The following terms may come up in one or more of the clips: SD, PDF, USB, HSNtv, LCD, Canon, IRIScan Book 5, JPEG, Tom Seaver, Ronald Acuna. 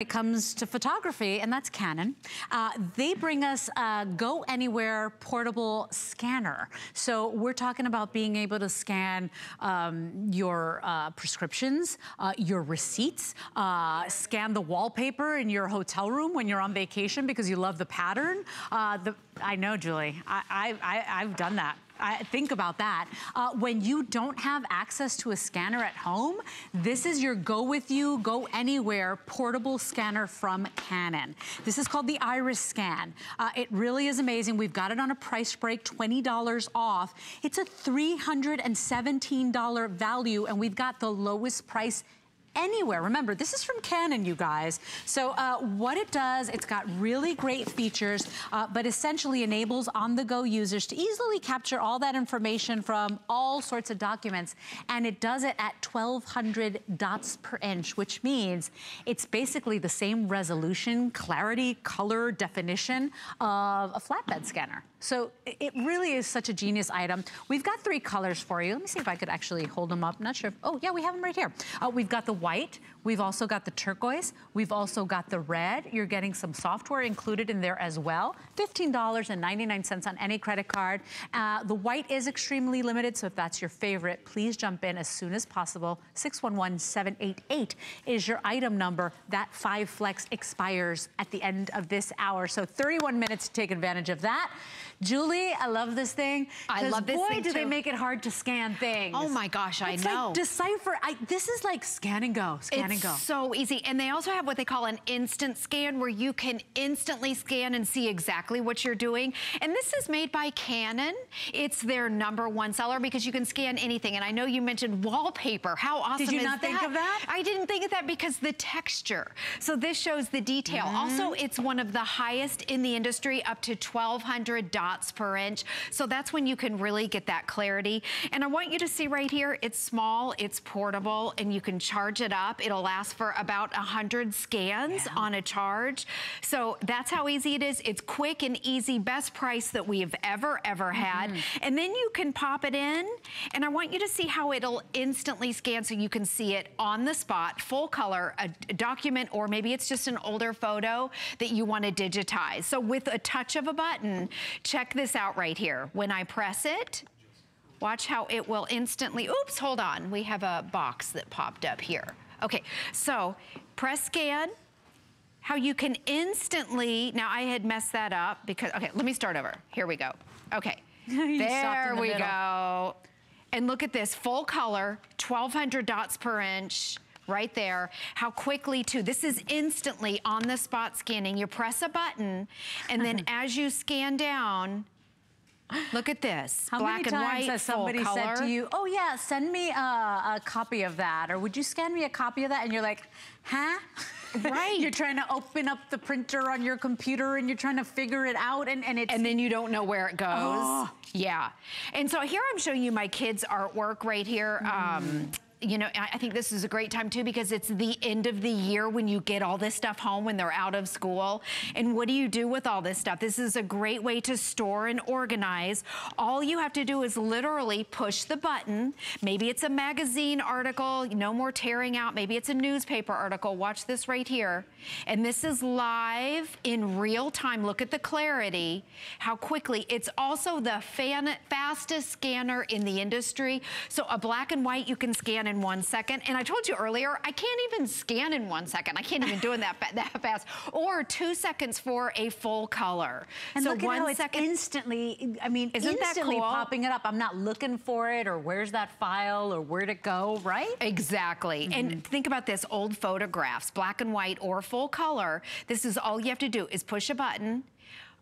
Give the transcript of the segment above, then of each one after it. It comes to photography, and that's Canon. They bring us a go anywhere portable scanner. So we're talking about being able to scan your prescriptions, your receipts, scan the wallpaper in your hotel room when you're on vacation because you love the pattern. I know, Julie, I've done that. I think about that. When you don't have access to a scanner at home, this is your go with you, go anywhere portable scanner from Canon. This is called the IRIScan. It really is amazing. We've got it on a price break, $20 off. It's a $317 value, and we've got the lowest price anywhere. Remember, this is from Canon, you guys. So what it does, it's got really great features, but essentially enables on-the-go users to easily capture all that information from all sorts of documents. And it does it at 1,200 dots per inch, which means it's basically the same resolution, clarity, color, definition of a flatbed scanner. So it really is such a genius item. We've got three colors for you. Let me see if I could actually hold them up. Not sure if, oh yeah, we have them right here. We've got the white, we've also got the turquoise, we've also got the red. You're getting some software included in there as well. $15.99 on any credit card. The white is extremely limited, so if that's your favorite, please jump in as soon as possible. 611-788 is your item number. That 5 Flex expires at the end of this hour, so 31 minutes to take advantage of that. Julie, I love this thing. I love this thing, too. Boy, do they make it hard to scan things. Oh, my gosh, I know. It's like decipher. This is like scan and go, scan and go. It's so easy. And they also have what they call an instant scan, where you can instantly scan and see exactly what you're doing. And this is made by Canon. It's their #1 seller because you can scan anything. And I know you mentioned wallpaper. How awesome is that? Did you not think of that? I didn't think of that because the texture. So this shows the detail. Also, it's one of the highest in the industry, up to 1,200 dots per inch. So that's when you can really get that clarity. And I want you to see right here, it's small, it's portable, and you can charge it up. It'll last for about 100 scans on a charge. So that's how easy it is. It's quick and easy, best price that we've ever had. And then you can pop it in, and I want you to see how it'll instantly scan, so you can see it on the spot, full color, a document, or maybe it's just an older photo that you want to digitize. So with a touch of a button, check this out right here. When I press it, watch how it will instantly, oops, hold on. We have a box that popped up here. Okay, so press scan, how you can instantly, now I had messed that up because, okay, let me start over. Here we go. Okay, there we go. And look at this, full color, 1,200 dots per inch. Right there, how quickly too. This is instantly on the spot scanning. You press a button, and then as you scan down, look at this. How black many times and white, has somebody full color. Said to you, oh yeah, send me a copy of that, or would you scan me a copy of that? And you're like, huh? Right. You're trying to open up the printer on your computer, and you're trying to figure it out, and it's... And then you don't know where it goes. Oh. Yeah. And so here I'm showing you my kids' artwork right here. You know, I think this is a great time too, because it's the end of the year when you get all this stuff home when they're out of school. And what do you do with all this stuff? This is a great way to store and organize. All you have to do is literally push the button. Maybe it's a magazine article, no more tearing out. Maybe it's a newspaper article. Watch this right here. And this is live in real time. Look at the clarity, how quickly. It's also the fastest scanner in the industry. So a black and white, you can scan in 1 second. And I told you earlier, I can't even scan in 1 second. I can't even do it that fast. Or 2 seconds for a full color. And so look at 1 second, it's instantly, I mean, isn't that cool? Popping it up. I'm not looking for it, or where's that file, or where'd it go, right? Exactly. And think about this, old photographs, black and white or full color. This is all you have to do is push a button.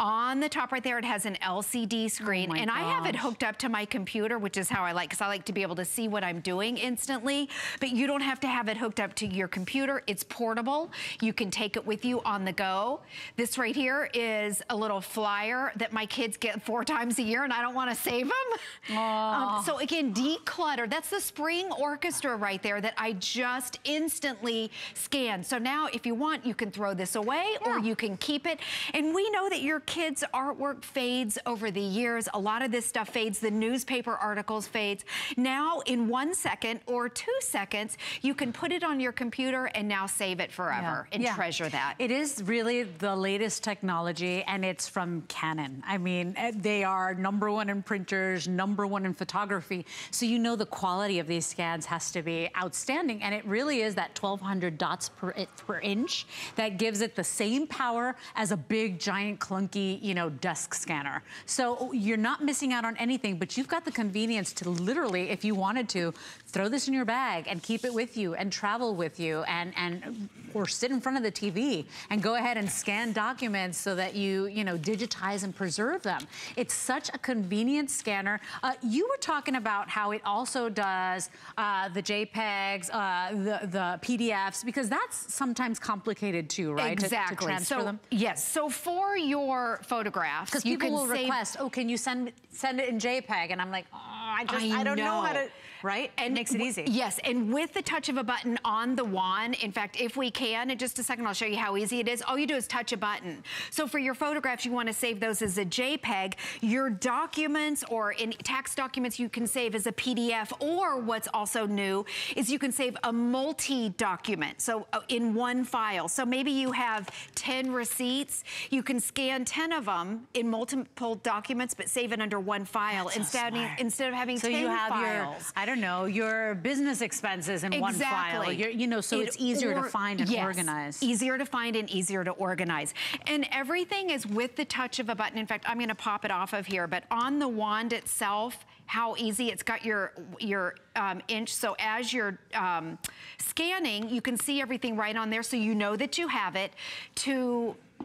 On the top right there, it has an LCD screen, and I have it hooked up to my computer, which is how I like, because I like to be able to see what I'm doing instantly, but you don't have to have it hooked up to your computer. It's portable. You can take it with you on the go. This right here is a little flyer that my kids get 4 times a year, and I don't want to save them. So again, declutter. That's the spring orchestra right there that I just instantly scanned. So now, if you want, you can throw this away, or you can keep it, and we know that your kids' artwork fades over the years. A lot of this stuff fades. The newspaper articles fades. Now, in 1 second or 2 seconds, you can put it on your computer and now save it forever and treasure that. It is really the latest technology, and it's from Canon. I mean, they are #1 in printers, #1 in photography. So you know the quality of these scans has to be outstanding, and it really is that 1,200 dots per inch that gives it the same power as a big, giant, clunky, you know, desk scanner. So you're not missing out on anything, but you've got the convenience to literally, if you wanted to, throw this in your bag and keep it with you and travel with you and or sit in front of the TV and go ahead and scan documents so that you know, digitize and preserve them. It's such a convenient scanner. You were talking about how it also does the JPEGs, the PDFs, because that's sometimes complicated too, right? Exactly. To transfer them. Yes. So for your photographs, because people will request, oh, can you send it in JPEG? And I'm like, oh, I don't know how to. Right? And makes it easy. Yes, and with the touch of a button on the wand, in fact, if we can, in just a second I'll show you how easy it is. All you do is touch a button. So for your photographs, you want to save those as a JPEG. Your documents or in tax documents, you can save as a PDF, or what's also new is you can save a multi-document, so in one file. So maybe you have 10 receipts, you can scan 10 of them in multiple documents, but save it under one file. That's instead of having so 10 you have files. Your, I don't know, your business expenses in one file. You know, so it's easier to find and organize. Easier to find and easier to organize. And everything is with the touch of a button. In fact, I'm going to pop it off of here, but on the wand itself, how easy. It's got your inch, so as you're scanning, you can see everything right on there, so you know that you have it.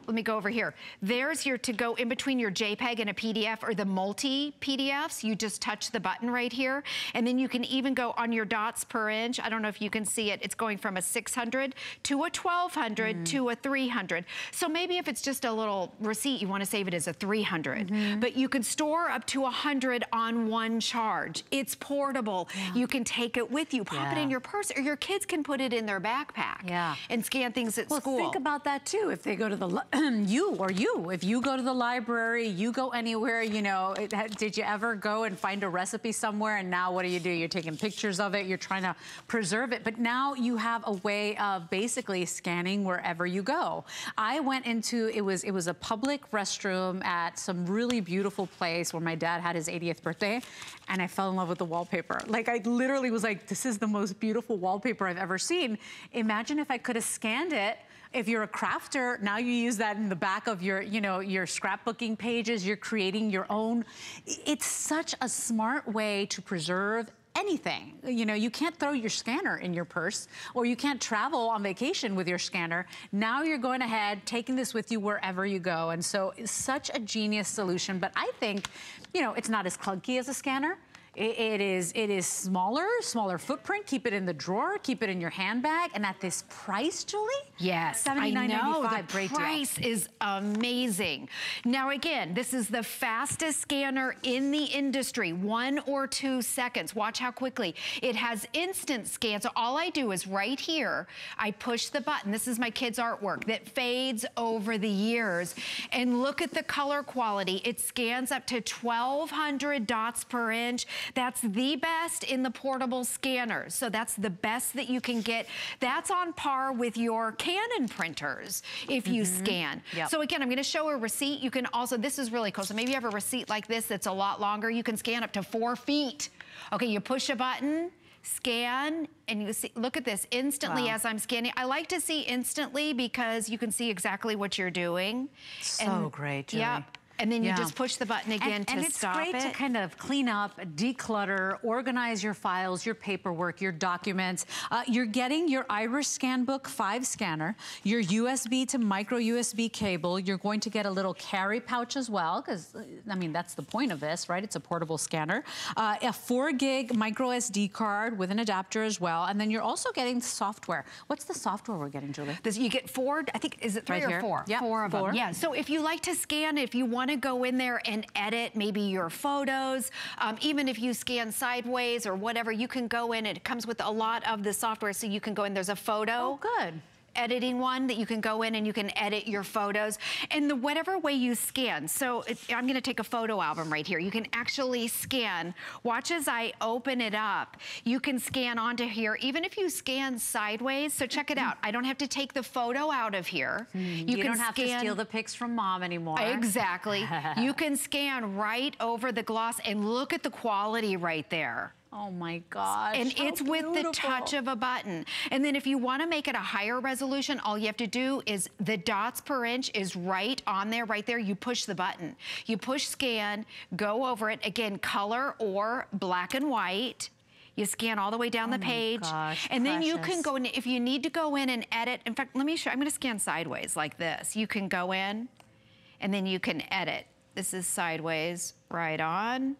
Let me go over here. There's your to go in between your JPEG and a PDF or the multi PDFs. You just touch the button right here. And then you can even go on your dots per inch. I don't know if you can see it. It's going from a 600 to a 1200 to a 300. So maybe if it's just a little receipt, you want to save it as a 300. But you can store up to 100 on one charge. It's portable. Yeah. You can take it with you. Pop it in your purse, or your kids can put it in their backpack and scan things at school. Well, think about that too. If they go to the if you go to the library, you go anywhere, you know, did you ever go and find a recipe somewhere and now what do? You're taking pictures of it, you're trying to preserve it, but now you have a way of basically scanning wherever you go. I went into, it was a public restroom at some really beautiful place where my dad had his 80th birthday, and I fell in love with the wallpaper. Like, I literally was like, this is the most beautiful wallpaper I've ever seen. Imagine if I could have scanned it. If you're a crafter, now you use that in the back of your, you know, your scrapbooking pages, you're creating your own. It's such a smart way to preserve anything. You know, you can't throw your scanner in your purse, or you can't travel on vacation with your scanner. Now you're going ahead, taking this with you wherever you go. And so it's such a genius solution, but I think, you know, it's not as clunky as a scanner. It is smaller footprint. Keep it in the drawer, keep it in your handbag, and at this price, Julie? Yes, $79.95. I know, the price is amazing. Now again, this is the fastest scanner in the industry, 1 or 2 seconds. Watch how quickly. It has instant scan, so all I do is right here, I push the button. This is my kid's artwork that fades over the years. And look at the color quality. It scans up to 1,200 dots per inch. That's the best in the portable scanners. So that's the best that you can get. That's on par with your Canon printers if you scan. Yep. So again, I'm going to show a receipt. You can also, this is really cool. So maybe you have a receipt like this that's a lot longer. You can scan up to 4 feet. Okay, you push a button, scan, and you see, look at this, instantly as I'm scanning. I like to see instantly because you can see exactly what you're doing. So great, Julie. Yep. And then you just push the button again to stop it. And it's great to kind of clean up, declutter, organize your files, your paperwork, your documents. You're getting your IRIScan Book 5 scanner, your USB to micro USB cable. You're going to get a little carry pouch as well, because, I mean, that's the point of this, right? It's a portable scanner. A 4 gig micro SD card with an adapter as well. And then you're also getting software. What's the software we're getting, Julie? You get 4, I think, is it 3 or 4? Yeah, 4 of them. Yeah, so if you like to scan, if you want to go in there and edit maybe your photos, even if you scan sideways or whatever, you can go in. It comes with a lot of the software, so you can go in. There's a photo. Oh, good. editing one that you can go in and you can edit your photos in the whatever way you scan. So I'm gonna take a photo album right here. You can actually scan. Watch as I open it up. You can scan onto here, even if you scan sideways. So check it out. I don't have to take the photo out of here. You don't have to steal the pics from mom anymore. Exactly. You can scan right over the gloss and look at the quality right there. Oh my gosh. And it's with the touch of a button. And then if you want to make it a higher resolution, all you have to do is the dots per inch is right on there, right there. You push the button. You push scan, go over it. Again, color or black and white. You scan all the way down the page. Gosh, and then you can go in, if you need to go in and edit. In fact, let me show you. I'm going to scan sideways like this. You can go in and then you can edit. This is sideways, right on.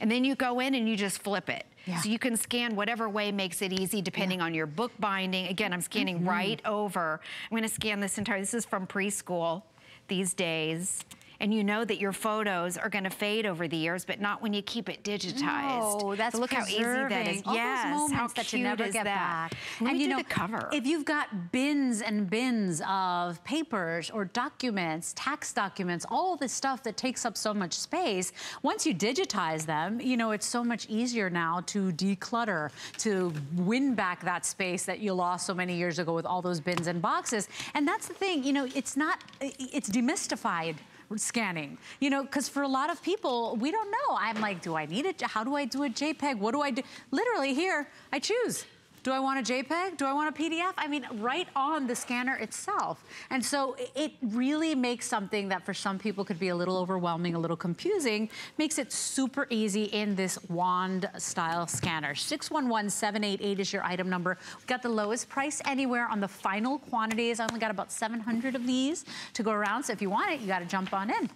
And then you go in and you just flip it. Yeah. So you can scan whatever way makes it easy, depending on your book binding. Again, I'm scanning right over. I'm gonna scan this entire, this is from preschool these days. And you know that your photos are gonna fade over the years, but not when you keep it digitized. Oh, that's so look preserving. How easy that is. All those moments that you never get back. And you know, the cover. If you've got bins and bins of papers or documents, tax documents, all this stuff that takes up so much space, once you digitize them, you know, it's so much easier now to declutter, to win back that space that you lost so many years ago with all those bins and boxes. And that's the thing, you know, it's not, it's demystified. Scanning, you know, because for a lot of people, we don't know. I'm like, do I need it? How do I do a JPEG? What do I do? Literally here, I choose. Do I want a JPEG? Do I want a PDF? I mean, right on the scanner itself. And so it really makes something that for some people could be a little overwhelming, a little confusing, makes it super easy in this wand style scanner. 611788 is your item number. We've got the lowest price anywhere on the final quantities. I only got about 700 of these to go around. So if you want it, you got to jump on in.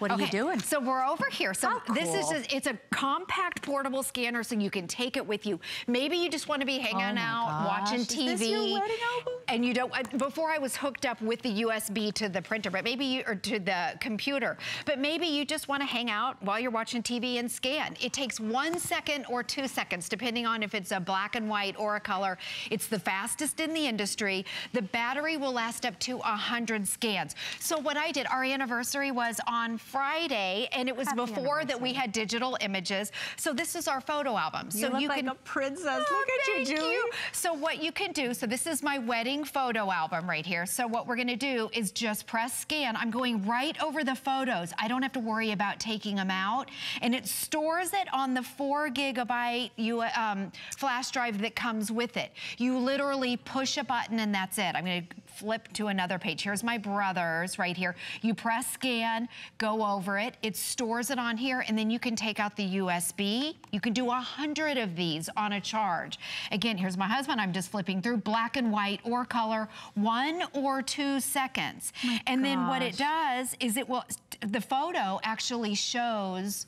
What are you doing? So we're over here. So this is, it's a compact portable scanner so you can take it with you. Maybe you just want to be hanging out, watching TV. Is this your wedding album? And you don't, before I was hooked up with the USB to the printer, but maybe you, or to the computer, but maybe you just want to hang out while you're watching TV and scan. It takes 1 second or 2 seconds, depending on if it's a black and white or a color. It's the fastest in the industry. The battery will last up to 100 scans. So what I did, our anniversary was on Friday, and it was before that we had digital images. So this is our photo album. So you look like a princess. Look at you, Julie. So what you can do, so this is my wedding photo album right here. So what we're gonna do is just press scan. I'm going right over the photos. I don't have to worry about taking them out. And it stores it on the 4 gigabyte flash drive that comes with it. You literally push a button and that's it. I'm gonna flip to another page. Here's my brother's right here. You press scan, go over it. It stores it on here, and then you can take out the USB. You can do 100 of these on a charge. Again, here's my husband. I'm just flipping through black and white or color, 1 or 2 seconds. And then what it does is it will, the photo actually shows.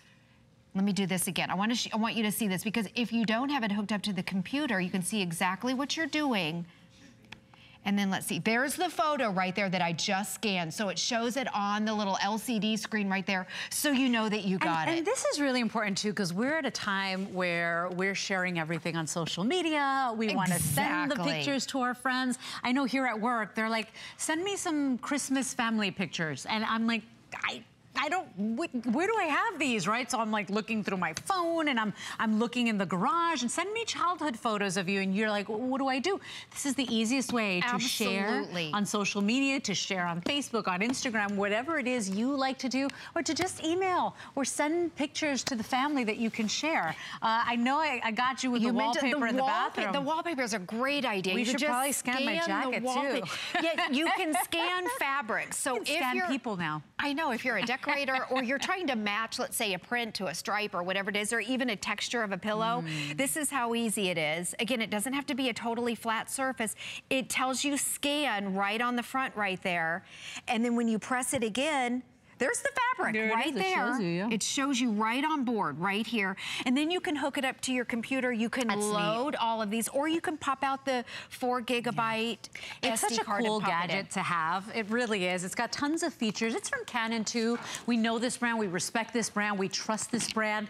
Let me do this again. I want you to see this, because if you don't have it hooked up to the computer, you can see exactly what you're doing. And then let's see, there's the photo right there that I just scanned. So it shows it on the little LCD screen right there, so you know that you got it. And this is really important too, because we're at a time where we're sharing everything on social media. We want to send the pictures to our friends. I know here at work, they're like, send me some Christmas family pictures. And I'm like, I don't, where do I have these, right? So I'm like looking through my phone, and I'm looking in the garage, and send me childhood photos of you, and you're like, what do I do? This is the easiest way to share on social media, to share on Facebook, on Instagram, whatever it is you like to do, or to just email or send pictures to the family that you can share. I know I got you with the wallpaper in the bathroom. The wallpaper is a great idea. We should probably scan my jacket too. Yeah, you can scan fabrics. So you can scan people now. I know, if you're a decorator, or you're trying to match, let's say, a print to a stripe or whatever it is, or even a texture of a pillow, this is how easy it is. Again, it doesn't have to be a totally flat surface. It tells you scan right on the front right there. And then when you press it again, there's the fabric. fabric right there. It shows you right on board, right here. And then you can hook it up to your computer. You can load all of these, or you can pop out the 4 gigabyte SD card. It's such a cool gadget to have. It really is. It's got tons of features. It's from Canon too. We know this brand. We respect this brand. We trust this brand.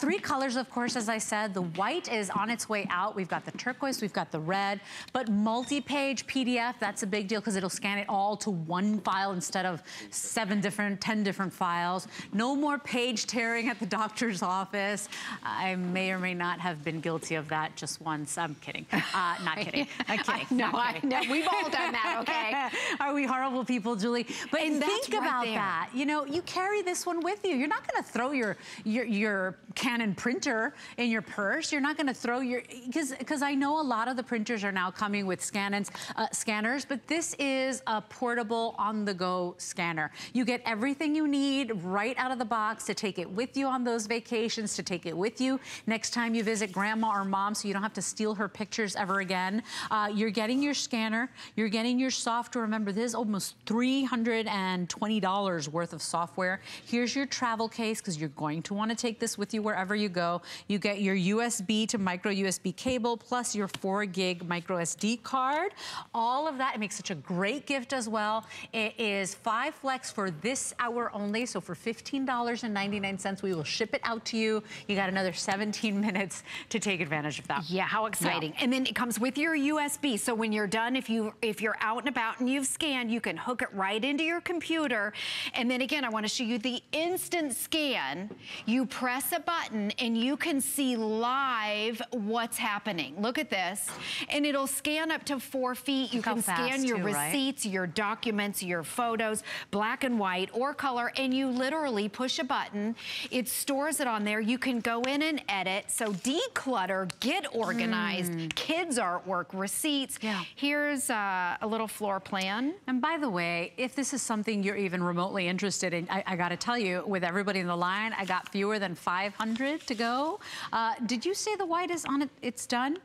3 colors, of course, as I said. The white is on its way out. We've got the turquoise. We've got the red. But multi-page PDF, that's a big deal because it'll scan it all to one file instead of 7 different, 10 different files. No more page tearing at the doctor's office. I may or may not have been guilty of that just once. I'm kidding. Not kidding. I'm kidding. No, we've all done that, okay? Are we horrible people, Julie? But think about that. You know, you carry this one with you. You're not going to throw your Canon printer in your purse. You're not going to throw your, because I know a lot of the printers are now coming with scanners, but this is a portable on-the-go scanner. You get everything you need right out of the box to take it with you on those vacations, to take it with you next time you visit grandma or mom so you don't have to steal her pictures ever again. You're getting your scanner, you're getting your software. Remember, this is almost $320 worth of software. Here's your travel case because you're going to want to take this with you wherever you go. You get your USB to micro USB cable plus your 4 gig micro SD card. All of that, it makes such a great gift as well. It is 5 Flex for this hour only, so for $15.99 we will ship it out to you. You got another 17 minutes to take advantage of that. Yeah, how exciting. Yeah. And then it comes with your USB, so when you're done, if you're out and about and you've scanned, you can hook it right into your computer. And then again, I want to show you the instant scan. You press a button and you can see live what's happening. Look at this. And it'll scan up to 4 feet. You can scan your receipts, your documents, your photos, black and white or color, and you literally push a button. It stores it on there. You can go in and edit. So declutter, get organized, kids' artwork, receipts. Yeah. Here's a little floor plan. And by the way, if this is something you're even remotely interested in, I gotta tell you, with everybody in the line, I got fewer than 500 to go. Did you say the white is on it? It's done?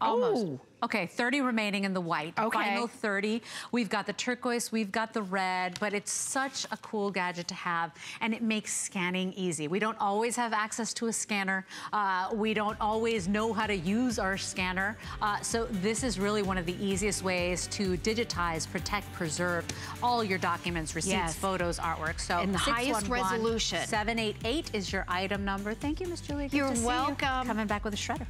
Almost. Ooh. Okay, 30 remaining in the white. Okay. Final 30. We've got the turquoise, we've got the red, but it's such a cool gadget to have, and it makes scanning easy. We don't always have access to a scanner. We don't always know how to use our scanner. So this is really one of the easiest ways to digitize, protect, preserve all your documents, receipts, photos, artwork. So in the highest resolution. 788 is your item number. Thank you, Miss Julie. Good to see you. You're welcome. Coming back with a shredder.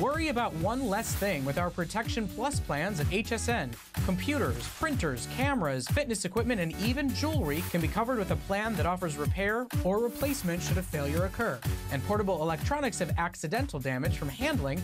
Worry about one less thing with our Protection Plus plans at HSN. Computers, printers, cameras, fitness equipment, and even jewelry can be covered with a plan that offers repair or replacement should a failure occur. And portable electronics have accidental damage from handling